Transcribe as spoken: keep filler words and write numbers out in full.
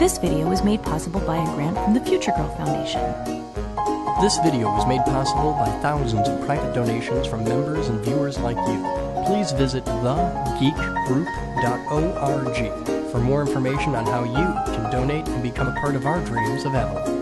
This video was made possible by a grant from the Future Girl Foundation. This video was made possible by thousands of private donations from members and viewers like you. Please visit the geek group dot org for more information on how you can donate and become a part of our dreams of Avalon.